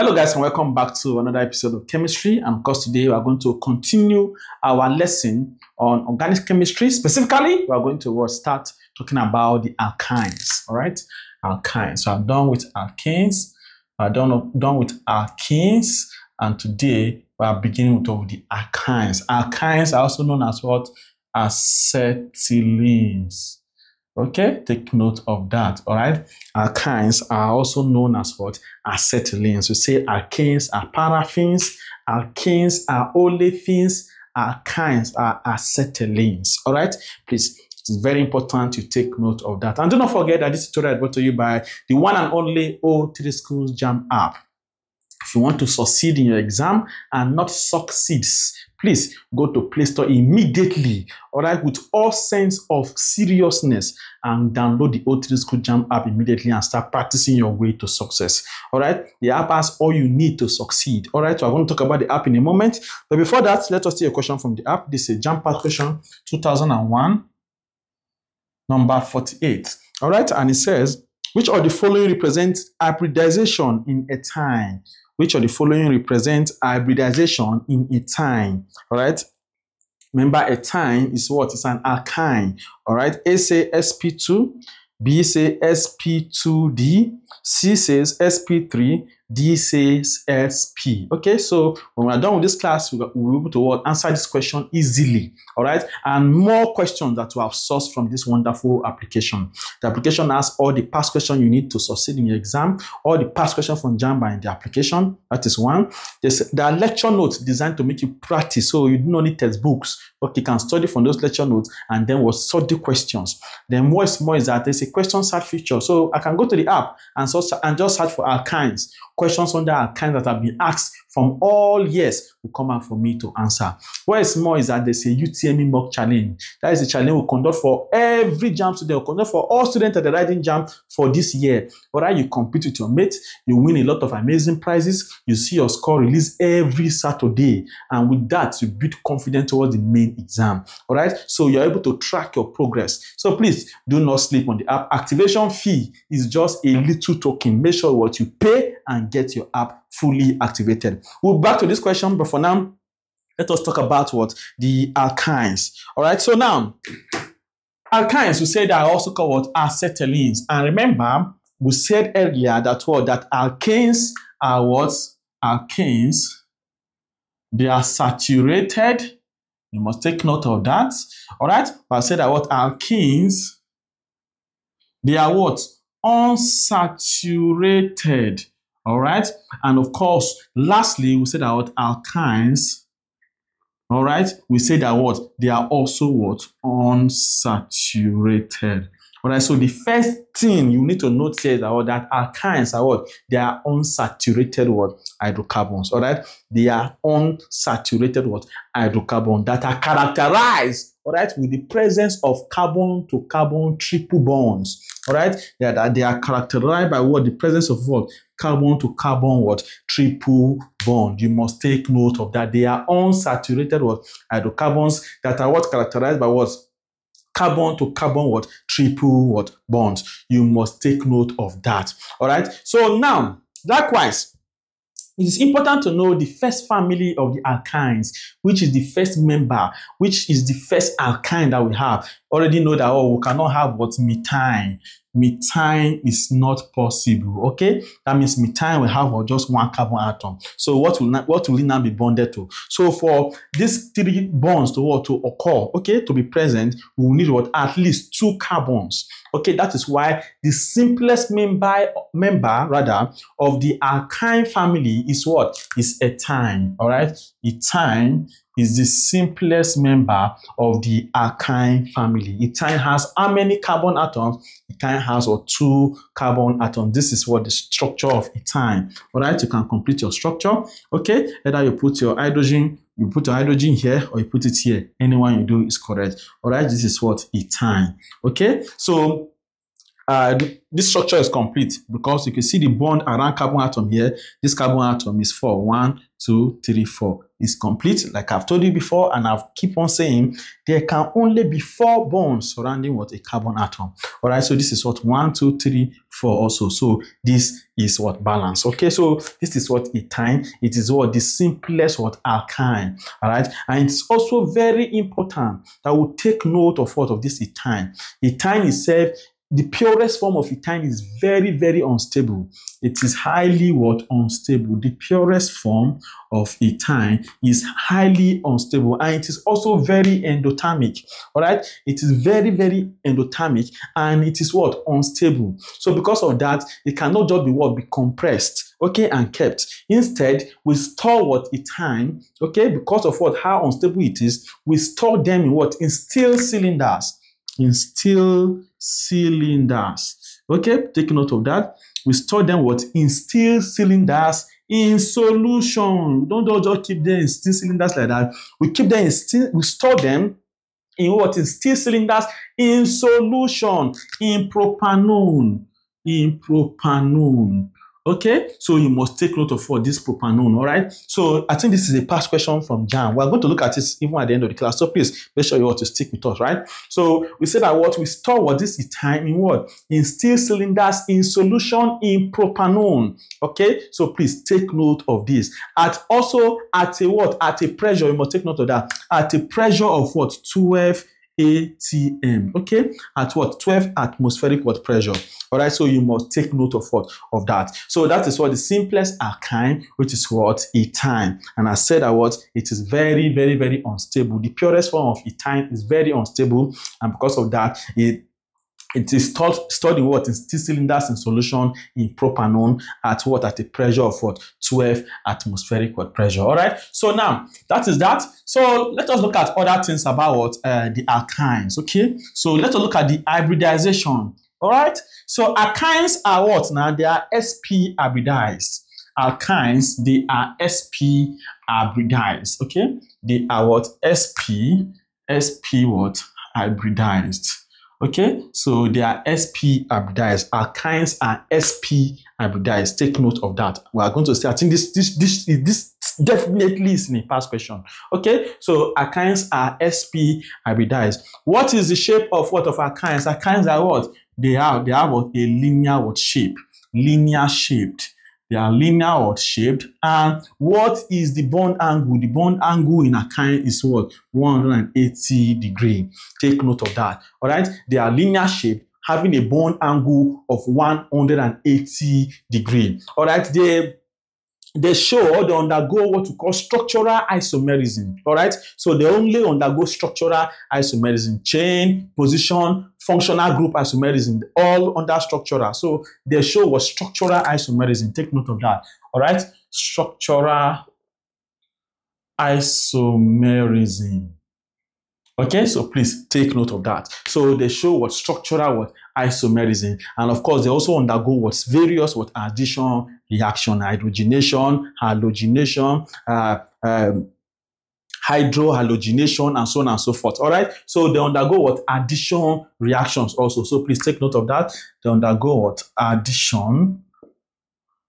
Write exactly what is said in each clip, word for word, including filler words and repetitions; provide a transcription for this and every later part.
Hello guys, and welcome back to another episode of Chemistry. And of course today we are going to continue our lesson on organic chemistry. Specifically, we are going to start talking about the alkynes. All right, alkynes. So I'm done with alkanes. I'm done, done with alkenes, and today we are beginning with the alkynes. Alkynes are also known as what? Acetylenes. Okay, take note of that. All right, alkynes are also known as what? Acetylenes. We say alkanes are paraffins, alkanes are olefins, alkynes are acetylenes. All right, please, it's very important you take note of that. And do not forget that this tutorial is brought to you by the one and only O three Schools Jam app. If you want to succeed in your exam and not succeeds, please go to Play Store immediately, all right, with all sense of seriousness, and download the O three Schools Jam app immediately and start practicing your way to success, all right? The app has all you need to succeed, all right? So I'm going to talk about the app in a moment, but before that, let us take a question from the app. This is a jam-packed question, two thousand one, number forty-eight, all right? And it says, which of the following represents hybridization in a time? Which of the following represents hybridization in ethyne? All right. Remember, ethyne is what? It's an alkyne. All right. A say S P two, B say S P two D, C says S P three, D says S P. Okay. So when we are done with this class, we will be able to answer this question easily. All right. And more questions that we have sourced from this wonderful application. The application has all the past questions you need to succeed in your exam, all the past questions from Jamb in the application. That is one. There's, there are lecture notes designed to make you practice, so you do not need textbooks. Okay, you can study from those lecture notes, and then we'll sort the questions. Then what is more is that there's a question search feature, so I can go to the app and search, and just search for alkynes. Questions under alkynes that have been asked from all years will come out for me to answer. What is more is that there's a U T M E mock challenge. That is a challenge we conduct for every Jamb student. We conduct for all students that are writing Jamb for this year. All right, you compete with your mates, you win a lot of amazing prizes, you see your score released every Saturday, and with that, you build confidence towards the main exam. All right, so you're able to track your progress. So please do not sleep on the app. Activation fee is just a little token. Make sure what you pay and get your app fully activated. We'll back to this question, but for now, let us talk about what? The alkynes. All right, so now, alkynes, we said, are also called what? Acetylenes. And remember, we said earlier that what? That alkanes are what? Alkanes, they are saturated. You must take note of that. All right, but I said that what? Alkenes, they are what? Unsaturated. All right, and of course, lastly, we said that what? Alkynes, all right, we say that what? They are also what? Unsaturated. All right, so the first thing you need to note here is that, that alkynes are what? They are unsaturated what? Hydrocarbons. All right, they are unsaturated what? Hydrocarbons that are characterized, all right, with the presence of carbon to carbon triple bonds. All right, they are, they are characterized by what? The presence of what? Carbon to carbon what? Triple bond. You must take note of that. They are unsaturated what? Hydrocarbons that are what? Characterized by what? Carbon to carbon what? Triple what? Bonds. You must take note of that. All right, so now likewise, it is important to know the first family of the alkynes, which is the first member, which is the first alkyne that we have. Already know that, oh, we cannot have what? Methane. Methane is not possible, okay? That means methane will have just one carbon atom. So what will, what will it now be bonded to? So for these three bonds to, what, to occur, okay, to be present, we will need what? At least two carbons, okay? That is why the simplest member, member rather, of the alkyne family is what? Is ethyne, all right? Ethyne is the simplest member of the alkyne family. Ethyne has how many carbon atoms? Ethyne has or two carbon atoms. This is what the structure of ethyne. All right, you can complete your structure. Okay, either you put your hydrogen, you put your hydrogen here, or you put it here. Anyone you do is correct. All right, this is what? Ethyne. Okay, so Uh, this structure is complete because you can see the bond around carbon atom here. This carbon atom is four. One, two, three, four. It's complete, like I've told you before, and I've keep on saying there can only be four bonds surrounding what a carbon atom. All right, so this is what one, two, three, four also. So this is what balance. Okay, so this is what ethyne. It is what the simplest what alkyne. All right, and it's also very important that we take note of what of this ethyne. Ethyne itself. The purest form of ethyne is very, very unstable. It is highly what unstable. The purest form of ethyne is highly unstable, and it is also very endothermic. All right, it is very, very endothermic, and it is what unstable. So because of that, it cannot just be what be compressed, okay, and kept. Instead, we store what ethyne, okay, because of what how unstable it is. We store them in what in steel cylinders, in steel. Cylinders. Okay, take note of that. We store them what in steel cylinders in solution. Don't, don't just keep them in steel cylinders like that. We keep them in steel, we store them in what in steel cylinders in solution in propanone. In propanone. Okay, so you must take note of for this propanone, all right? So I think this is a past question from Jamb. We're going to look at this even at the end of the class. So please make sure you want to stick with us, right? So we said that what we store what this ethyne in what? In steel cylinders, in solution, in propanone. Okay, so please take note of this. At also at a what? At a pressure, you must take note of that. At a pressure of what? twelve A T M. Okay, at what? twelve atmospheric what pressure. All right, so you must take note of what of that. So that is what the simplest alkyne, which is what ethyne. And I said that what it is very, very, very unstable. The purest form of ethyne is very unstable, and because of that, it it is stored stored in what in steel cylinders in solution in propanone at what at a pressure of what twelve atmospheric what pressure. All right, so now that is that. So let us look at other things about what uh, the alkynes. Okay, so let us look at the hybridization. All right, so alkynes are what now? They are sp hybridized. Alkynes, they are sp hybridized. Okay, they are what sp sp what hybridized. Okay, so they are sp hybridized. Alkynes are sp hybridized. Take note of that. We are going to say I think this this this this definitely is in a past question. Okay, so alkynes are sp hybridized. What is the shape of what of alkynes? Alkynes are what? They have they have what a linear what shape, linear shaped. They are linear what shaped. And what is the bond angle? The bond angle in alkyne is what one hundred eighty degrees. Take note of that. All right, they are linear shaped, having a bond angle of one hundred eighty degrees. All right, they they show or they undergo what we call structural isomerism. All right, so they only undergo structural isomerism, chain, position, functional group isomerism, all under structural. So they show what structural isomerism. Take note of that. All right, structural isomerism. Okay, so please take note of that. So they show what structural what isomerism, and of course they also undergo what's various what addition reaction, hydrogenation, halogenation, uh, um, hydrohalogenation, and so on and so forth. All right, so they undergo what addition reactions also. So please take note of that. They undergo what addition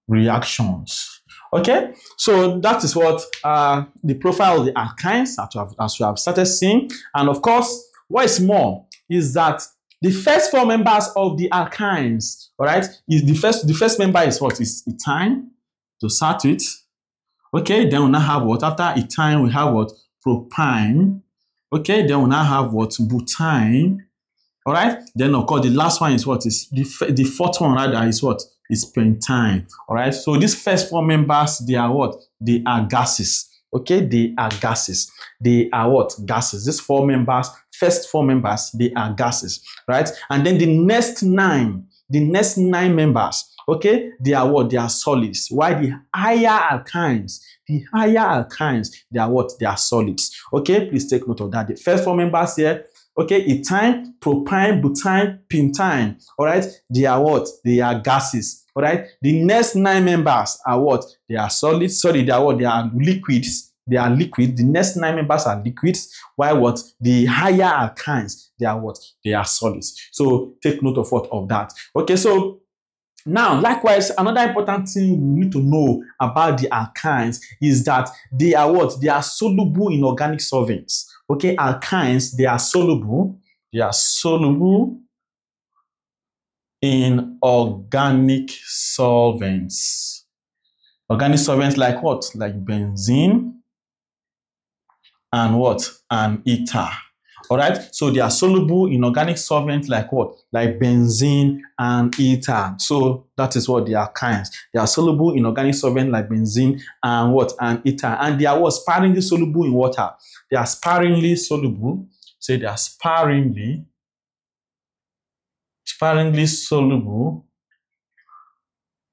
reactions. Okay, so that is what uh, the profile of the alkynes that you have, as you have started seeing. And of course, what is more is that the first four members of the alkynes, all right, is the first the first member is what is ethyne to start with. Okay, then we now have what after ethyne we have what propyne. Okay, then we now have what butene. All right, then of course the last one is what is the the fourth one rather is what. It's pentane. All right, so these first four members, they are what? They are gases. Okay, they are gases. They are what? Gases. These four members, first four members, they are gases, right? And then the next nine, the next nine members, okay, they are what? They are solids. Why the higher alkynes? The higher alkynes, they are what? They are solids. Okay, please take note of that. The first four members here, okay, ethyne, propyne, butene, pentane. All right, they are what? They are gases. All right, the next nine members are what? They are solids. Sorry, they are what? They are liquids. they are liquid. The next nine members are liquids, while what the higher alkynes, they are what they are solids. So take note of what of that. Okay, so now likewise, another important thing we need to know about the alkynes is that they are what they are soluble in organic solvents. Okay, alkynes, they are soluble. They are soluble in organic solvents. Organic solvents like what? Like benzene and what? And ether. All right. So they are soluble in organic solvents like what? Like benzene and ether. So that is what they are kinds. They are soluble in organic solvents like benzene and what? And ether. And they are what? Sparingly soluble in water. They are sparingly soluble. Say so they are sparingly, sparingly soluble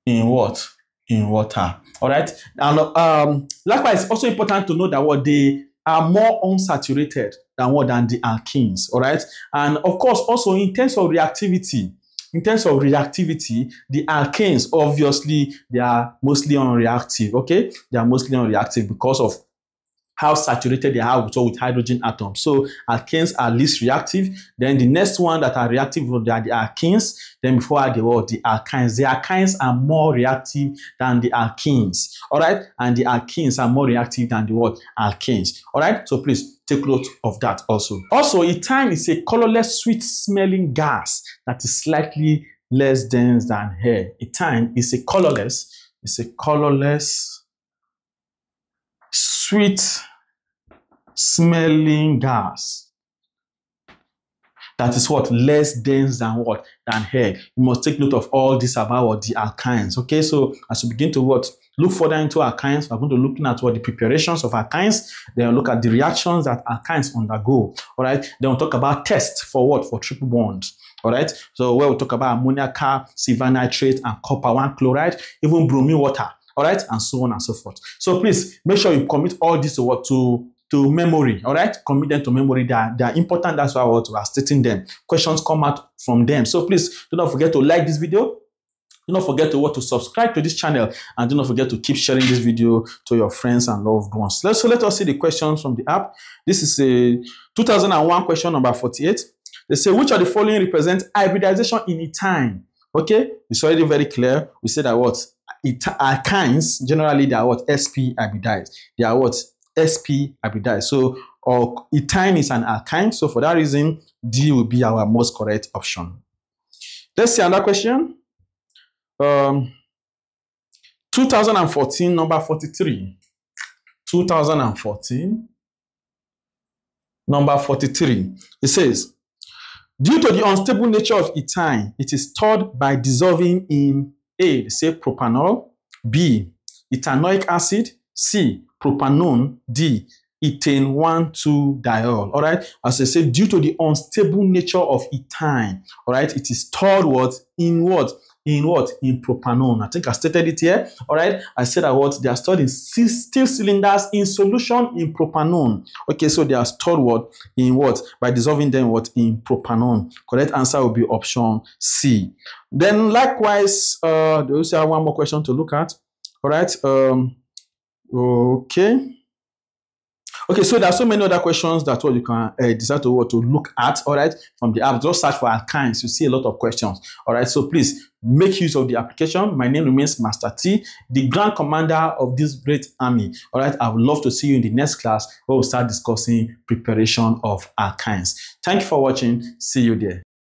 in what? In water. All right. And um, likewise, it's also important to know that what they are more unsaturated than what than the alkenes. All right. And of course, also in terms of reactivity, in terms of reactivity, the alkenes obviously they are mostly unreactive. Okay, they are mostly unreactive because of how saturated they are with, with hydrogen atoms. So alkanes are least reactive. Then the next one that are reactive are the alkenes. Then before they were the alkynes. The alkynes are more reactive than the alkenes. All right, and the alkenes are more reactive than the word alkanes. All right, so please take note of that also. Also, ethane is a colorless, sweet-smelling gas that is slightly less dense than air. Ethane is a colorless. It's a colorless. Sweet smelling gas that is what less dense than what than air. You must take note of all this about what the alkynes. Okay, so as you begin to what look further into alkynes, we're going to looking at what the preparations of alkynes. Then we'll look at the reactions that alkynes undergo. All right, then we'll talk about tests for what for triple bonds. All right, so where we'll talk about ammonia, carb, silver nitrate, and copper one chloride, even bromine water. All right, and so on and so forth. So please make sure you commit all this to what to to memory. All right, commit them to memory. They are, they are important. That's why what we are stating them. Questions come out from them. So please do not forget to like this video. Do not forget to what to subscribe to this channel, and do not forget to keep sharing this video to your friends and loved ones. Let's, so let us see the questions from the app. This is a two thousand one question number forty-eight. They say which of the following represents hybridization in ethane? Okay, it's already very clear. We said that what. Alkynes generally they are what sp hybridized. They are what sp hybridized. So or ethane is an alkyne. So for that reason, D will be our most correct option. Let's see another question. Um, two thousand fourteen number forty-three. two thousand fourteen number forty-three. It says, due to the unstable nature of ethane, it is stored by dissolving in A, they say propanol, B, ethanoic acid, C, propanone, D, ethane one two diol. All right, as I said, due to the unstable nature of ethane, all right, it is stored what in what in what in propanone. I think I stated it here. All right, I said that what they are stored in steel cylinders in solution in propanone. Okay, so they are stored what in what by dissolving them what in propanone. Correct answer will be option C. Then likewise, uh, they also have one more question to look at. All right. Um, okay. Okay, so there are so many other questions that what you can uh, decide to what to look at. All right, from the app, just search for alkynes. You see a lot of questions. All right, so please make use of the application. My name remains Master T, the Grand Commander of this great army. All right, I would love to see you in the next class where we'll start discussing preparation of alkynes. Thank you for watching. See you there.